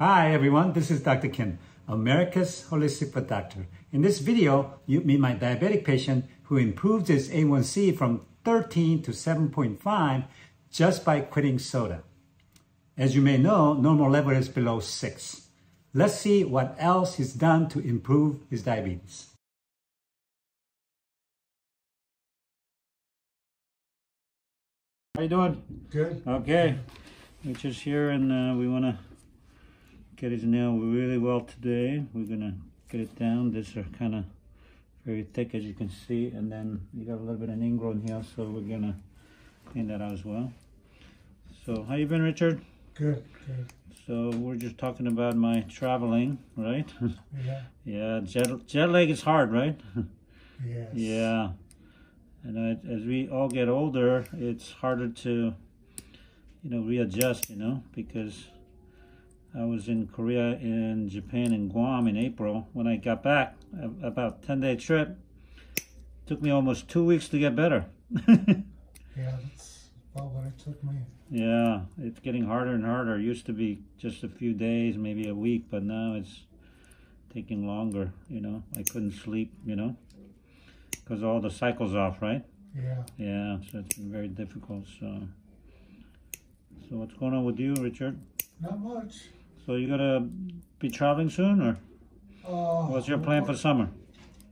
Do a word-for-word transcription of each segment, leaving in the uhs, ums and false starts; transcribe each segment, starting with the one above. Hi everyone, this is Doctor Kim, America's Holistic Foot Doctor. In this video, you meet my diabetic patient who improved his A one C from thirteen to seven point five just by quitting soda. As you may know, normal level is below six. Let's see what else he's done to improve his diabetes. How you doing? Good. Okay, we're just here and uh, we want to get his nail really well today. We're gonna get it down. These are kind of very thick, as you can see, and then you got a little bit of ingrown here, so we're gonna clean that out as well. So how you been, Richard? Good, good. So we're just talking about my traveling, right? Yeah. Yeah, jet, jet lag is hard, right? Yes. Yeah. And I, as we all get older, it's harder to, you know, readjust, you know, because I was in Korea and Japan and Guam in April. When I got back, about ten day trip, took me almost two weeks to get better. Yeah, that's about what it took me. Yeah, it's getting harder and harder. It used to be just a few days, maybe a week, but now it's taking longer, you know. I couldn't sleep, you know, because all the cycles off, right? Yeah. Yeah, so it's been very difficult. So, so what's going on with you, Richard? Not much. So you're gonna be traveling soon, or uh, what's your plan for summer?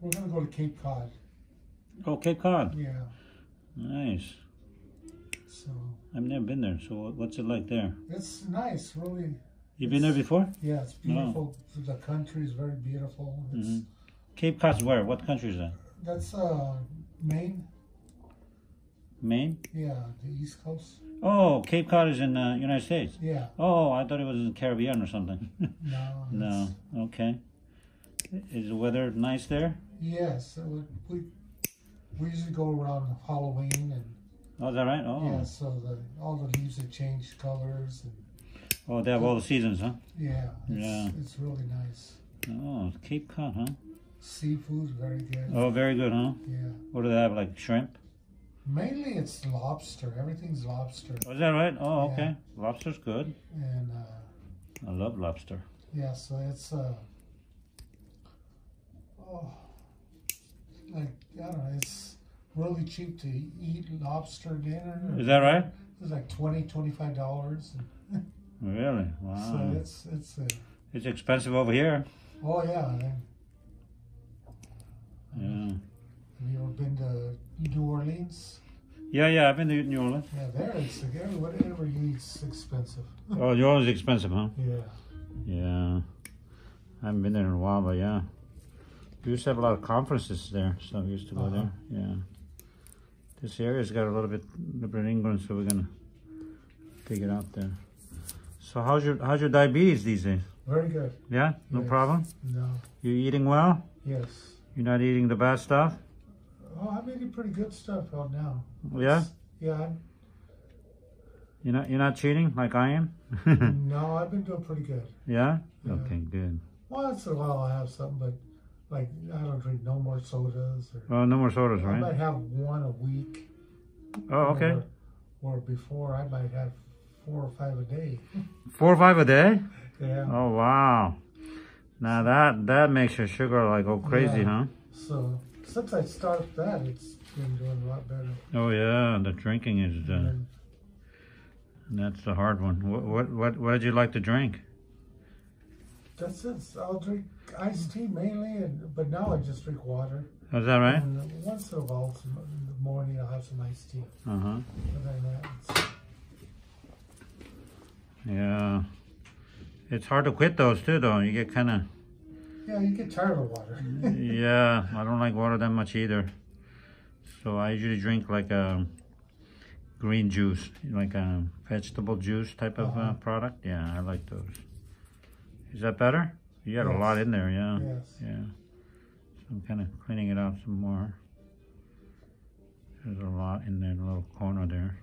We're gonna go to Cape Cod. Oh, Cape Cod. Yeah. Nice. So I've never been there. So what's it like there? It's nice, really. You've been there before? Yeah, it's beautiful. Oh. The country is very beautiful. It's, mm-hmm. Cape Cod's where? What country is that? That's uh, Maine. Maine? Yeah, the East Coast. Oh, Cape Cod is in the uh, United States? Yeah. Oh, I thought it was in the Caribbean or something. No. No, okay. Is the weather nice there? Yes. We, we usually go around Halloween. And, oh, is that right? Oh. Yeah, so the, all the leaves have changed colors. And, oh, they have so, all the seasons, huh? Yeah. It's, yeah. It's really nice. Oh, Cape Cod, huh? Seafood, very good. Oh, very good, huh? Yeah. What do they have, like shrimp? Mainly it's lobster. Everything's lobster. Oh, is that right? Oh, yeah. Okay. Lobster's good. And uh, I love lobster. Yeah, so it's uh, oh, like I don't know. It's really cheap to eat lobster dinner. Is that right? It's like twenty, twenty-five dollars. Really? Wow. So it's it's uh, it's expensive over here. Oh yeah. I mean, yeah. Have you ever been to New Orleans? Yeah, yeah, I've been to New Orleans. Yeah, there it's again. Whatever you eat's expensive. Oh, New Orleans is expensive, huh? Yeah. Yeah. I haven't been there in a while, but yeah. We used to have a lot of conferences there, so we used to go uh-huh. there. Yeah. This area's got a little bit different in England, so we're gonna figure it out there. So how's your how's your diabetes these days? Very good. Yeah? No yes. problem? No. You eating well? Yes. You're not eating the bad stuff? Oh, I'm eating pretty good stuff out now. Yeah? It's, yeah. I'm, you're not you're not cheating like I am? No, I've been doing pretty good. Yeah? Yeah. Okay, good. Once in a while I have something, but like I don't drink no more sodas. Or, oh, no more sodas, I right? I might have one a week. Oh, okay. Or, or before I might have four or five a day. Four or five a day? Yeah. Oh, wow. Now that that makes your sugar like go crazy, yeah. huh? So since I started that, it's been doing a lot better. Oh yeah, the drinking is the, and that's the hard one. What, what what what did you like to drink? That's it. I'll drink iced tea mainly, and but now I just drink water. Oh, is that right? And once in a while, in the morning, I'll have some iced tea. Uh huh. That, yeah, it's hard to quit those too, though. You get kind of. Yeah, you get tired of water. Yeah, I don't like water that much either. So I usually drink like a green juice, like a vegetable juice type of uh-huh. uh, product. Yeah, I like those. Is that better? You got yes. a lot in there, yeah. Yes. Yeah. So I'm kind of cleaning it out some more. There's a lot in that little corner there.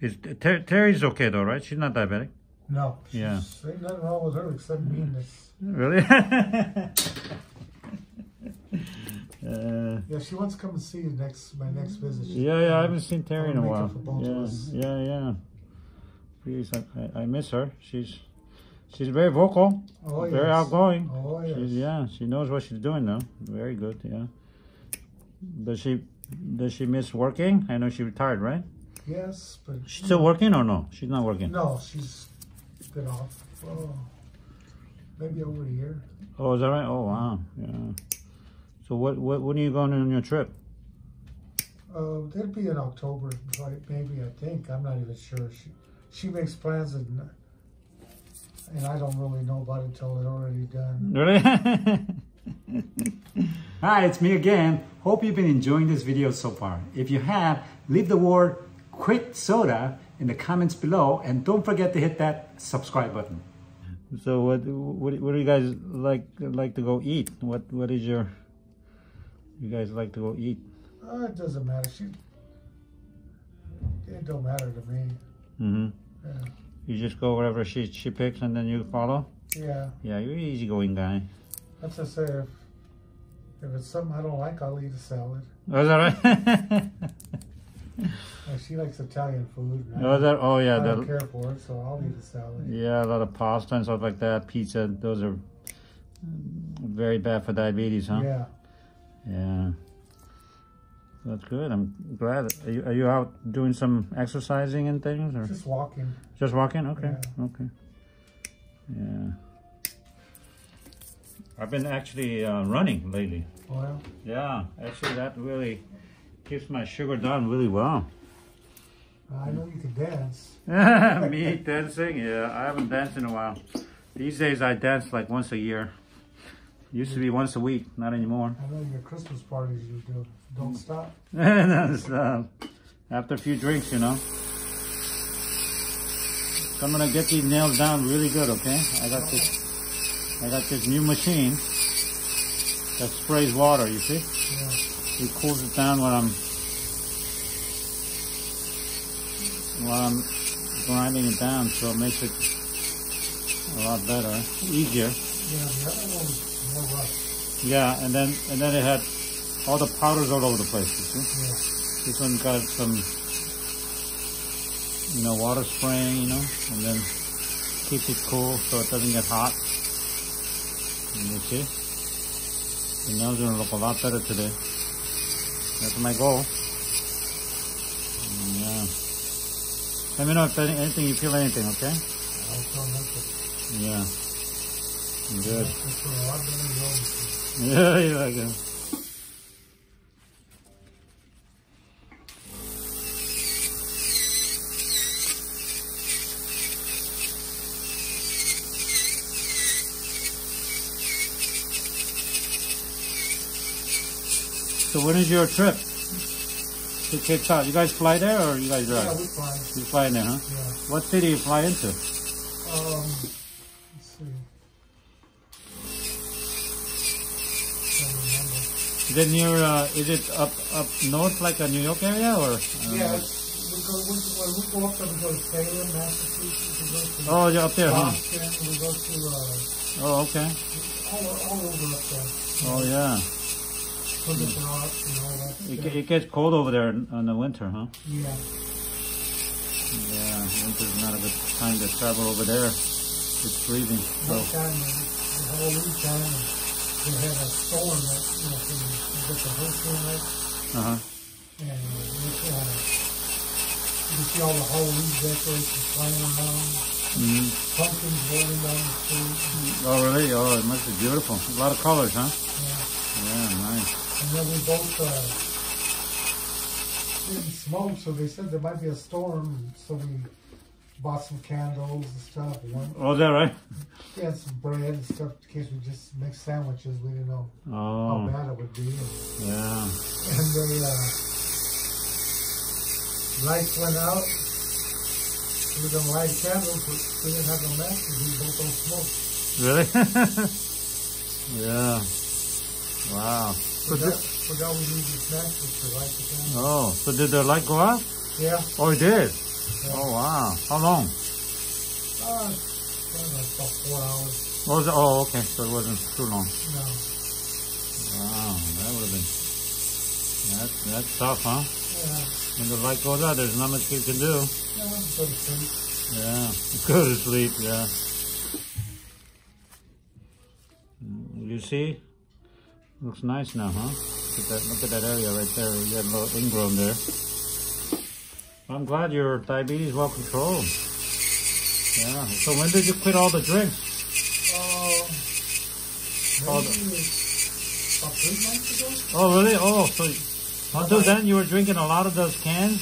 Is Ter Terry's okay though, right? She's not diabetic. No, she's, yeah. ain't nothing wrong with her except meanness. Really? uh, yeah, she wants to come and see you next my next visit. She, yeah, yeah, I haven't seen Terry in a while. Yeah, yeah, yeah. because I, I miss her. She's she's very vocal, oh, very yes. outgoing. Oh, yes. She's, yeah, she knows what she's doing now. Very good. Yeah. Does she does she miss working? I know she retired, right? Yes, but she's still working or no? She's not working. No, she's been off. Oh, maybe over a year. Oh, is that right? Oh, wow. Yeah. So what what when are you going on your trip? Uh, that'd be in October, maybe, I think. I'm not even sure. She she makes plans, and and I don't really know about it until they're already done. Really? Hi, it's me again. Hope you've been enjoying this video so far. If you have, leave the word "quit soda" in the comments below, and don't forget to hit that subscribe button. So what what what do you guys like like to go eat? What what is your you guys like to go eat? Oh, it doesn't matter. She, it don't matter to me. Mm-hmm. Yeah. You just go wherever she she picks, and then you follow. Yeah. Yeah, you're an easygoing guy. That's what I say. If, if it's something I don't like, I'll eat a salad. Oh, is that right? Well, she likes Italian food. Oh, is that, oh yeah. I don't care for it, so I'll eat a salad. Yeah, a lot of pasta and stuff like that. Pizza. Those are very bad for diabetes, huh? Yeah. Yeah. That's good. I'm glad. Are you, are you out doing some exercising and things? Or? Just walking. Just walking? Okay. Yeah. Okay. Yeah. I've been actually uh, running lately. Oh, yeah? Yeah. Actually, that really keeps my sugar down really well. I know you can dance. Me dancing? Yeah. I haven't danced in a while. These days, I dance like once a year. Used to be once a week, not anymore. I know your Christmas parties you do. Don't stop. Don't stop. After a few drinks, you know. So I'm gonna get these nails down really good, okay? I got this I got this new machine that sprays water, you see? Yeah. It cools it down when I'm while I'm grinding it down, so it makes it a lot better. Easier. Yeah, the other one. Yeah, and then and then it had all the powders all over the place, you see? Yeah. This one got some, you know, water spraying, you know, and then keeps it cool so it doesn't get hot. And you see? The nails are going to look a lot better today. That's my goal. And, yeah. Let me know if any, anything you feel anything, okay? I'll feel nothing. Yeah. Good. Yeah, you like it. So when is your trip to Cape Cod? You guys fly there or you guys drive? Yeah, we fly. You fly in there, huh? Yeah. What city do you fly into? Um, let's see. Is it near, uh, is it up up north, like a New York area, or? Yeah, it's, we, go, we, we go up there, we go to Salem, Massachusetts, we go to oh, you're up there, Boston, huh? We go to, uh, oh, okay. All, all over up there. Oh, yeah. Put the rocks and all that stuff. It, it gets cold over there in, in the winter, huh? Yeah. Yeah, winter's not a good time to travel over there. It's freezing. So. No time, the whole weekend. We had a storm that, you know, we got the hurricane right. Uh-huh. And we saw, you see all the Halloween decorations flying around. Mm-hmm. Pumpkins rolling down the street. Oh, really? Oh, it must be beautiful. A lot of colors, huh? Yeah. Yeah, nice. And then we both uh, didn't smoke, so they said there might be a storm, so we bought some candles and stuff. You know? Oh, is that right? We had some bread and stuff in case we just mixed sandwiches. We didn't know oh. how bad it would be. Yeah. And the uh, lights went out. We were going to light candles, but we didn't have no matches. We both don't smoke. Really? Yeah. Wow. Forgot, so forgot we needed matches to light the candles. Oh, so did the light go out? Yeah. Oh, it did? Yeah. Oh wow! How long? Uh, about four hours. What was it? Oh, okay. So it wasn't too long. No. Wow, that would have been. That's that's tough, huh? Yeah. When the light goes out, there's not much you can do. Yeah, Yeah, go to sleep, yeah. You see? Looks nice now, huh? Look at that, look at that area right there. You got a little ingrown there. I'm glad your diabetes is well controlled. Yeah. So when did you quit all the drinks? Uh, all the... About three months ago. Oh, really? Oh, so until then you were drinking a lot of those cans?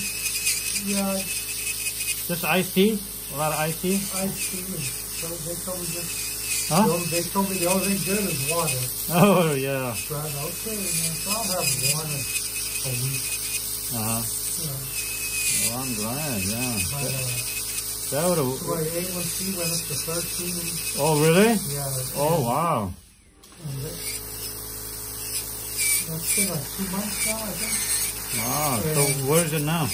Yeah. Just iced tea? A lot of iced tea? Iced tea. So they told me just, huh? so they told me the only thing good is water. Oh, yeah. So I said, okay, man, so I'll have water a week. Uh-huh. Yeah. Well, I'm glad, yeah. But, uh, that would have... So my A one C went up to thirteen. Oh, really? Yeah. Oh, wow. And that, that's been like two months now, I think. Wow, so where is it now? Uh,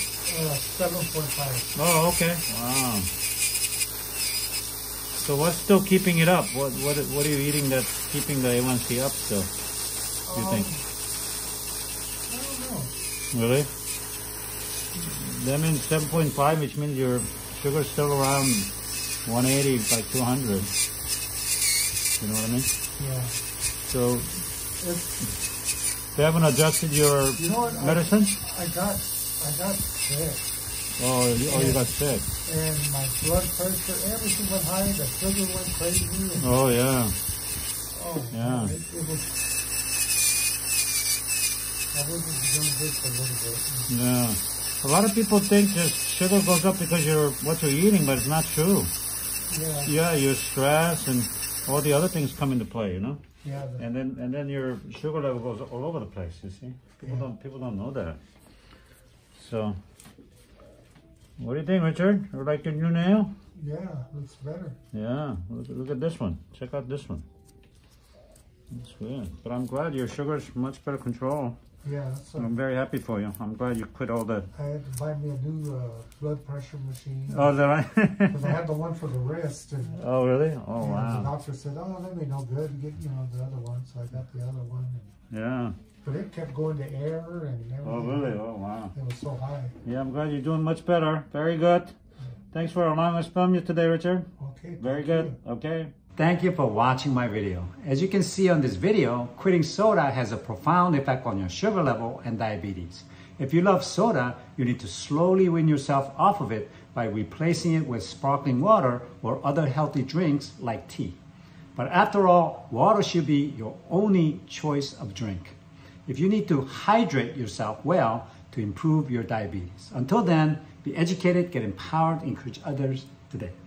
seven point five. Oh, okay. Wow. So what's still keeping it up? What what what are you eating that's keeping the A one C up still, do you um, think? I don't know. Really? That means seven point five, which means your sugar's still around one eighty by two hundred. You know what I mean? Yeah. So... It's, They haven't adjusted your you know medicine? I, I got, I got sick. Oh, you, oh, and, you got sick. And my blood pressure, everything went high, the sugar went crazy. And, oh, yeah. Oh, yeah. It, it was, I wasn't doing this a little bit. Yeah. A lot of people think just sugar goes up because you're what you're eating, but it's not true. Yeah. Yeah, your stress and all the other things come into play, you know? Yeah, the, and then and then your sugar level goes all over the place. You see, people yeah. don't people don't know that. So, what do you think, Richard? You like your new nail? Yeah, looks better. Yeah, look look at this one. Check out this one. That's weird, but I'm glad your sugar's much better control. Yeah, that's I'm very happy for you. I'm glad you quit all that. I had to buy me a new uh, blood pressure machine. Oh, is that right? Because I had the one for the wrist. And, oh, really? Oh, wow. The doctor said, "Oh, that made no good. Get you know the other one." So I got the other one. And, yeah. But it kept going to error and everything. Oh, really? Oh, wow. It was so high. Yeah, I'm glad you're doing much better. Very good. Thanks for allowing us to film you today, Richard. Okay. Very good. You. Okay. Thank you for watching my video. As you can see on this video, quitting soda has a profound effect on your sugar level and diabetes. If you love soda, you need to slowly wean yourself off of it by replacing it with sparkling water or other healthy drinks like tea. But after all, water should be your only choice of drink. If you need to hydrate yourself well to improve your diabetes. Until then, be educated, get empowered, encourage others today.